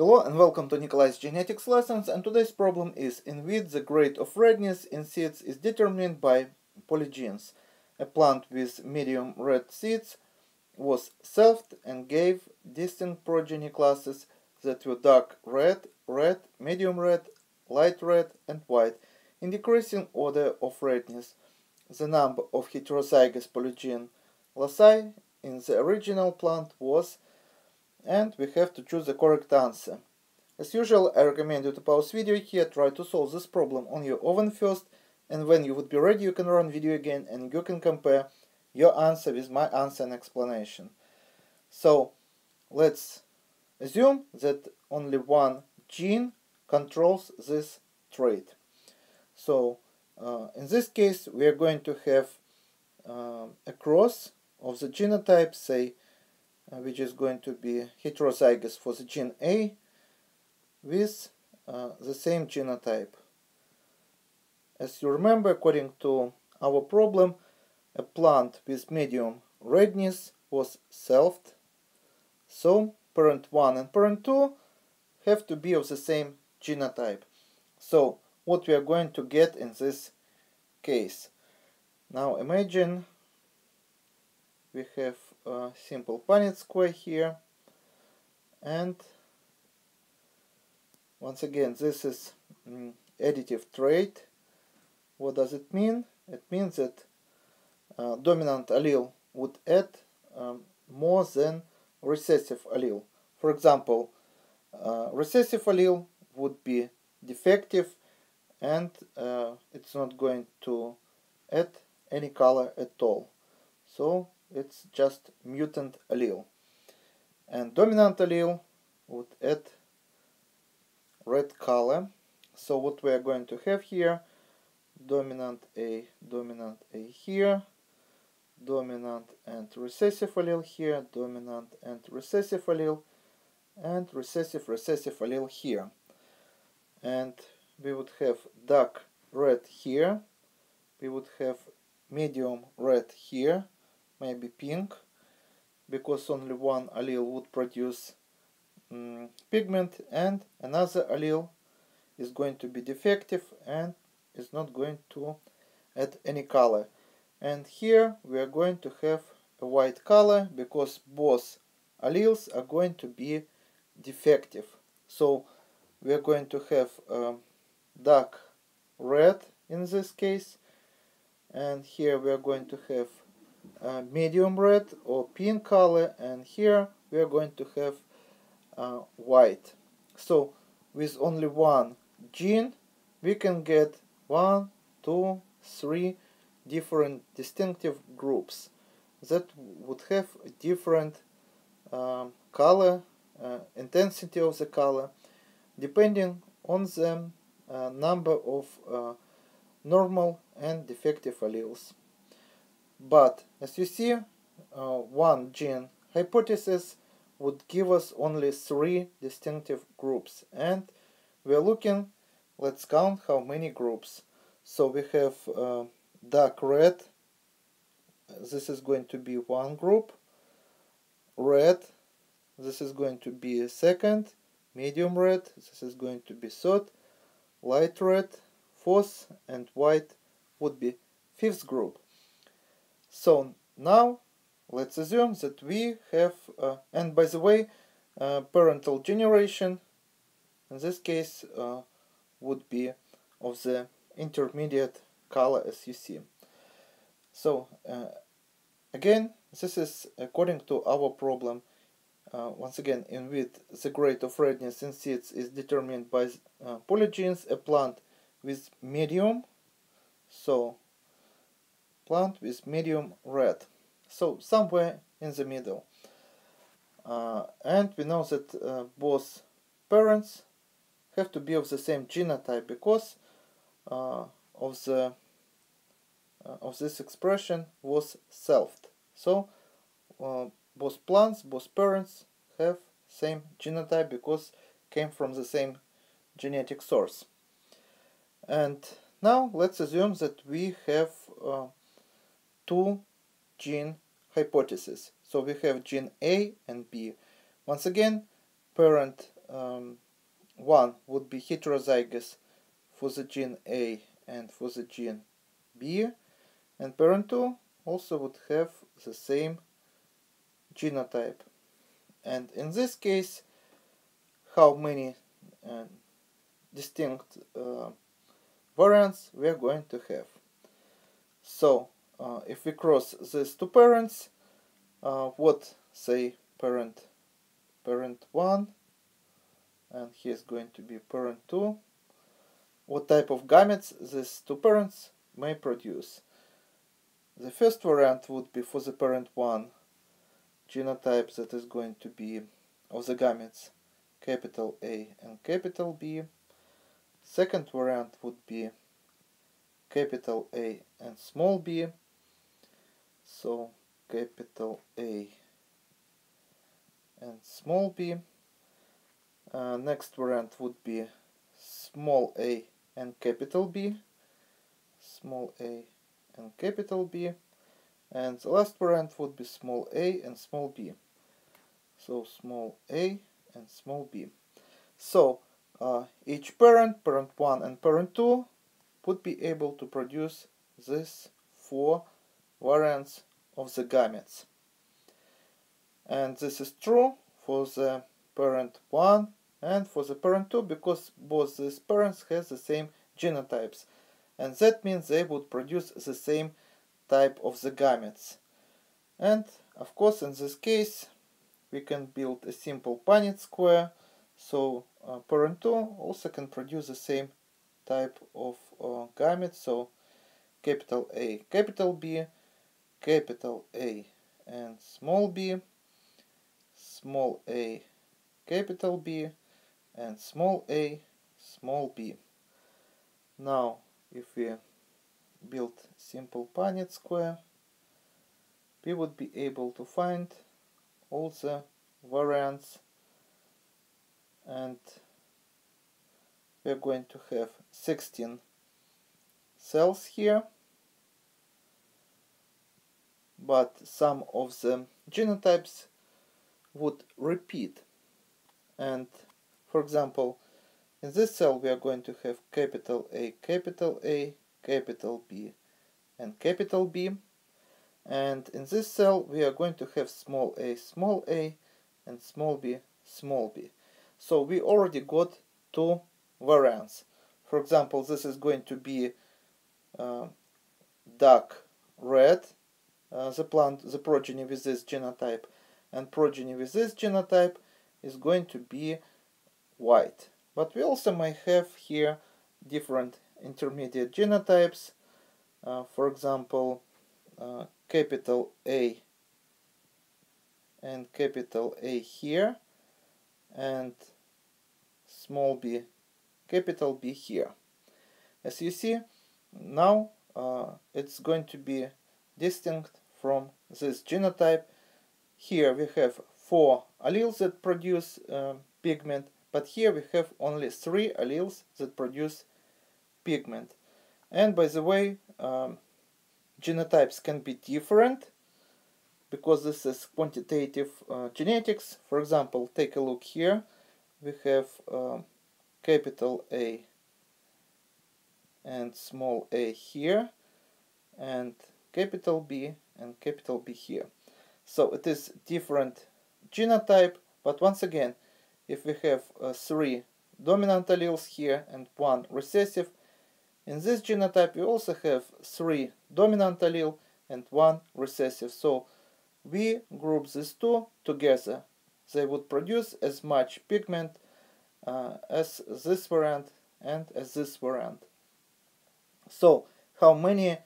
Hello and welcome to Nikolay's Genetics Lessons, and today's problem is: in wheat the grade of redness in seeds is determined by polygenes. A plant with medium red seeds was selfed and gave distinct progeny classes that were dark red, red, medium red, light red and white, in decreasing order of redness. The number of heterozygous polygene loci in the original plant was, and we have to choose the correct answer. As usual, I recommend you to pause video here, try to solve this problem on your own first, and when you would be ready you can run video again and you can compare your answer with my answer and explanation. So let's assume that only one gene controls this trait. So in this case we are going to have a cross of the genotype, say, which is going to be heterozygous for the gene A with the same genotype. As you remember, according to our problem, a plant with medium redness was selfed, so parent 1 and parent 2 have to be of the same genotype. So what we are going to get in this case? Now imagine we have a simple Punnett square here, and once again this is additive trait. What does it mean? It means that dominant allele would add more than recessive allele. For example, recessive allele would be defective and it's not going to add any color at all. So it's just mutant allele, and dominant allele would add red color. So what we are going to have here: dominant A here, dominant and recessive allele here, dominant and recessive allele here, and we would have dark red here, we would have medium red here, maybe pink, because only one allele would produce pigment and another allele is going to be defective and is not going to add any color. And here we are going to have a white color because both alleles are going to be defective. So we are going to have dark red in this case, and here we are going to have medium red or pink color, and here we are going to have white. So with only one gene we can get 1, 2, 3 different distinctive groups that would have different color, intensity of the color, depending on the number of normal and defective alleles. But as you see, one gene hypothesis would give us only 3 distinctive groups, and we are looking, let's count how many groups. So we have dark red, this is going to be one group, red, this is going to be a second, medium red, this is going to be third, light red, fourth, and white would be 5th group. So now let's assume that we have, and by the way, parental generation in this case would be of the intermediate color, as you see. So again, this is according to our problem. Once again, in wheat the grade of redness in seeds is determined by polygenes. A plant with medium, so plant with medium red, so somewhere in the middle, and we know that both parents have to be of the same genotype because of this expression was selfed. So both plants, both parents have same genotype because came from the same genetic source. And now let's assume that we have 2 gene hypotheses. So we have gene A and B. Once again, parent one would be heterozygous for the gene A and for the gene B, and parent 2 also would have the same genotype. And in this case, how many distinct variants we are going to have. So if we cross these two parents, what say parent 1, and here is going to be parent 2, what type of gametes these two parents may produce. The first variant would be for the parent 1 genotype that is going to be of the gametes capital A and capital B. Second variant would be capital A and small b, so capital A and small b. Next variant would be small a and capital B, small a and capital B, and the last variant would be small a and small b, so small a and small b. So each parent, parent 1 and parent 2, would be able to produce these 4 variants of the gametes. And this is true for the parent 1 and for the parent 2, because both these parents have the same genotypes, and that means they would produce the same type of the gametes. And of course, in this case, we can build a simple Punnett square, so parent 2 also can produce the same type of gametes, so capital A, capital B, capital A and small b, small a, capital B, and small a, small b. Now, if we build simple Punnett square, we would be able to find all the variants, and we are going to have 16 cells here, but some of the genotypes would repeat. And for example, in this cell we are going to have capital A, capital A, capital B, and capital B. And in this cell we are going to have small a, and small b. So we already got 2 variants. For example, this is going to be dark red, the progeny with this genotype, and progeny with this genotype is going to be white. But we also may have here different intermediate genotypes. For example, capital A and capital A here, and small b, capital B here. As you see, now it's going to be distinct from this genotype. Here we have 4 alleles that produce pigment, but here we have only 3 alleles that produce pigment. And by the way, genotypes can be different, because this is quantitative genetics. For example, take a look here. We have capital A and small a here, and capital B and capital B here. So it is different genotype, but once again, if we have 3 dominant alleles here and 1 recessive, in this genotype we also have 3 dominant allele and 1 recessive. So we group these 2 together. They would produce as much pigment as this variant and as this variant. So how many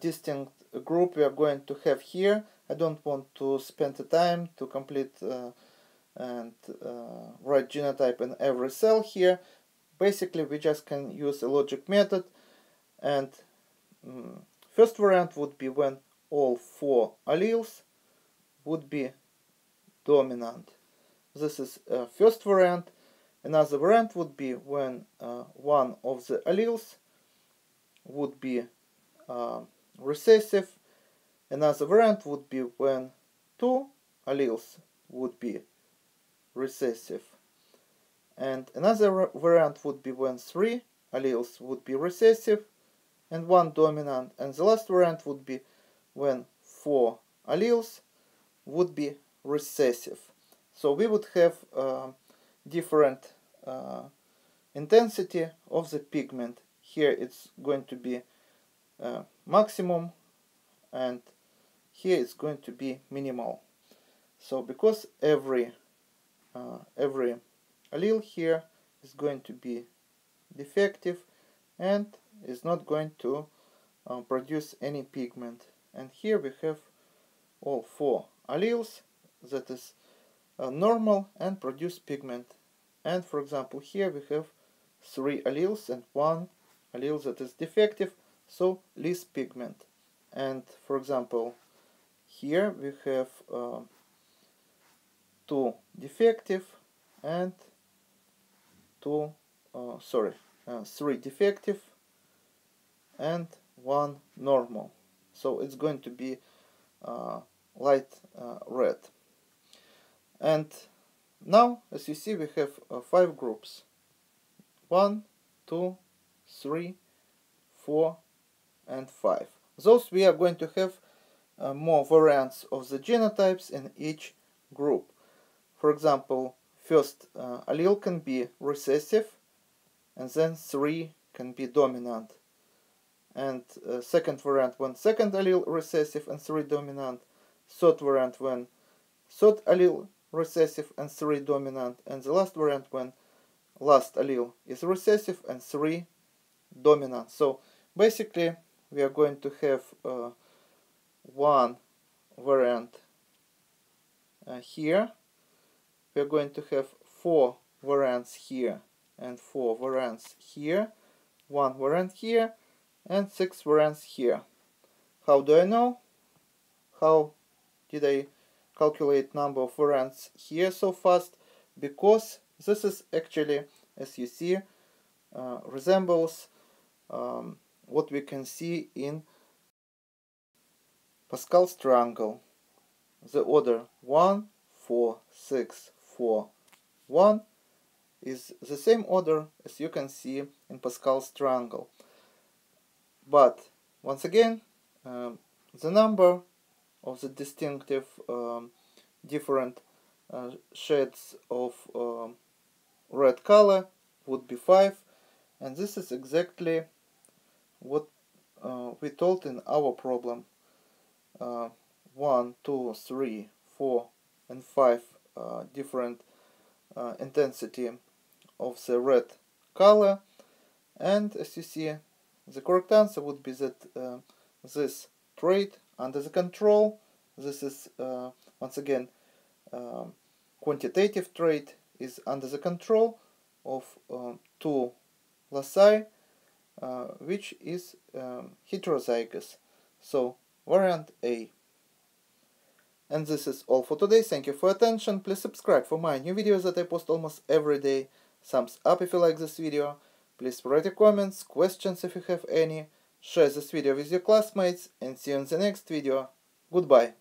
distinct group we are going to have here? I don't want to spend the time to complete and write genotype in every cell here. Basically, we just can use a logic method, and first variant would be when all 4 alleles would be dominant. This is first variant. Another variant would be when one of the alleles would be recessive. Another variant would be when 2 alleles would be recessive. And another variant would be when 3 alleles would be recessive and 1 dominant. And the last variant would be when 4 alleles would be recessive. So we would have different intensity of the pigment. Here it's going to be maximum, and here it's going to be minimal. So because every allele here is going to be defective and is not going to produce any pigment. And here we have all 4 alleles that is normal and produce pigment. And for example, here we have 3 alleles and 1 allele that is defective, so less pigment. And for example, here we have 2 defective and 3 defective and 1 normal. So it's going to be light red. And now, as you see, we have 5 groups. 1, 2, 3, 4, and 5. Those we are going to have more variants of the genotypes in each group. For example, first allele can be recessive, and then 3 can be dominant. And second variant when second allele recessive and 3 dominant. Third variant when third allele recessive and 3 dominant. And the last variant when last allele is recessive and 3 dominant. So basically we are going to have one variant here. We are going to have 4 variants here and 4 variants here, 1 variant here and 6 variants here. How do I know? How did I calculate number of variants here so fast? Because this is actually, as you see, resembles what we can see in Pascal's triangle. The order 1, 4, 6, 4, 1 is the same order as you can see in Pascal's triangle. But once again, the number of the distinctive different shades of red color would be 5, and this is exactly what we told in our problem. 1, 2, 3, 4 and 5 different intensity of the red color, and as you see, the correct answer would be that this trait under the control, this is once again quantitative trait, is under the control of 2 loci, which is heterozygous. So variant A. And this is all for today. Thank you for attention. Please subscribe for my new videos that I post almost every day. Thumbs up if you like this video. Please write your comments, questions if you have any. Share this video with your classmates, and see you in the next video. Goodbye.